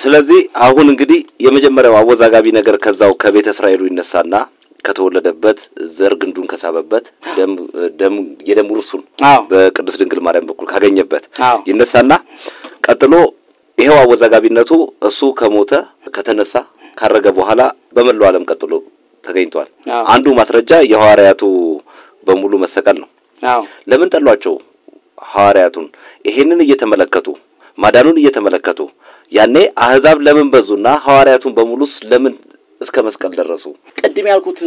ስለዚህ አሁን እንግዲህ የመጀመሪያው አወዛጋቢ ነገር ከዛው ከቤተ እስራኤሉ ይነሳና ከተወለደበት ዘር ግንዱን ከሳበበት የደም ውርሱን በቅድስት ድንግል ማርያም በኩል ካገኘበት ይነሳና ቀጥሎ ይሄው አወዛጋቢነቱ እሱ ከሞተ ከተነሳ ካረገ በኋላ በመላው ዓለም ቀጥሎ ተገኝቷል አንዱ ማስረጃ የሐዋርያቱ በሙሉ መሰቀል ነው ለምን ጠሏቸው ሐዋርያቱን ይሄንን እየተመለከቱ ማዳኑን እየተመለከቱ ያኔ አህዛብ ለምን በዙና ሐዋርያቱን በሙሉስ ለምን እስከ መስቀል ደረሱ ቀድም ያልኩት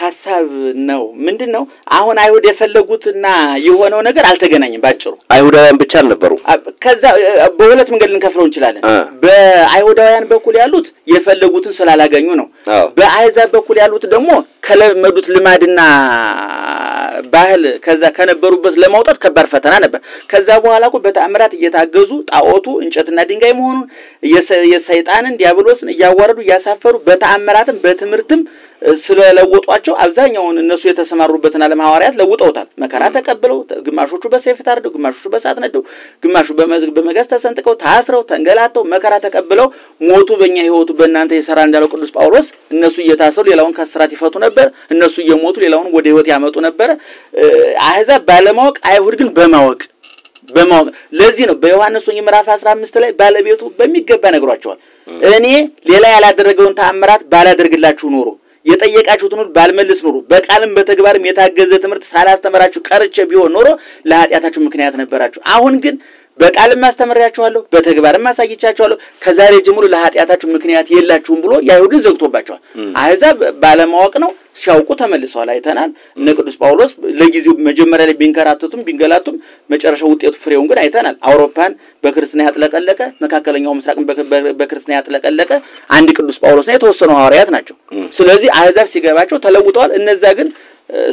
ሐሳብ ነው ምንድነው አሁን አይሁድ የፈለጉትና የሆነው ነገር አልተገናኝም ባጭሩ አይሁዳውያን ብቻ አልነበሩ ከዛ በሁለት መንገድ ልንከፍለው እንችላለን በአይሁዳውያን በኩል ያሉት የፈለጉትን ስላላገኙ ነው በአህዛብ በኩል ያሉት ደግሞ ከለመዱት ልማድና ባህል ከዛ ከነበሩበት ለማውጣት ከባድ ፈተና ነበር ከዛ በኋላ ቆ በተአምራት እየታገዙ ጣዖቱ እንጨትና ድንጋይ መሆኑ የሰይጣንን ዲያብሎስን ያዋረዱ ያሳፈሩ በተአምራትም በትምርትም ስለለወጧቸው አብዛኛውን እነሱ የተሰማሩበትና ለማዋሪያት ለውጠውታል መከራ ተቀበለው ግማሾቹ በሰይፍ ታርደው ግማሾቹ በሳት ነደው ግማሹ በመጋዝ ተሰንጥቀው ታስረው ተንገላተው መከራ ተቀበለው ሞቱ በእኛ ህይወቱ በእናንተ የሰራ እንዳለው ቅዱስ ጳውሎስ እነሱ እየታሰሩ ሌላውን ከስራት ይፈቱ ነበር እነሱ እየሞቱ ሌላውን ወደ ህይወት ያመጡ ነበር አህዛብ ባለማወቅ አይሁድ ግን በማወቅ ለዚህ ነው በዮሐንስ ወንጌል ምዕራፍ 15 ላይ ባለቤቱ በሚገባ ነግሯቸዋል እኔ ሌላ ያላደረገውን ተአምራት ባላደርግላችሁ ኖሮ የጠየቃችሁትን ሁሉ ባልመልስ ኖሮ በቃልም በተግባርም የታገዘ ትምርት ሳላስተምራችሁ ቀርቼ ቢሆን ኖሮ ለኃጢያታችሁ ምክንያት ነበራችሁ አሁን ግን በቃልም አስተምራችኋለሁ በተግባርም አሳይቻችኋለሁ ከዛሬ ጀምሮ ለኃጢያታችሁ ምክንያት የላችሁም ብሎ ያይሁድን ዘግቶባቸዋል አህዛብ ባለማወቅ ነው ሲያውቁ ተመልሰዋል አይተናል ንቅዱስ ጳውሎስ ለጊዜው መጀመሪያ ላይ ቢንከራተቱም ቢንገላቱም መጨረሻው ውጤቱ ፍሬውን ግን አይተናል አውሮፓን በክርስቲያን ያጥለቀለቀ መካከለኛው ምስራቅን በክርስቲያን ያጥለቀለቀ አንድ ቅዱስ ጳውሎስ ነው የተወሰነው ሐዋርያት ናቸው ስለዚህ አህዛብ ሲገባቸው ተለውጠዋል እነዛ ግን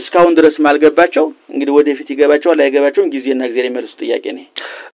እስካሁን ድረስ ማልገባቸው እንግዲህ ወደፊት ይገባቸዋል አይገባቸውም ጊዜና ጊዜ ላይ መልሱ ጥያቄ ነው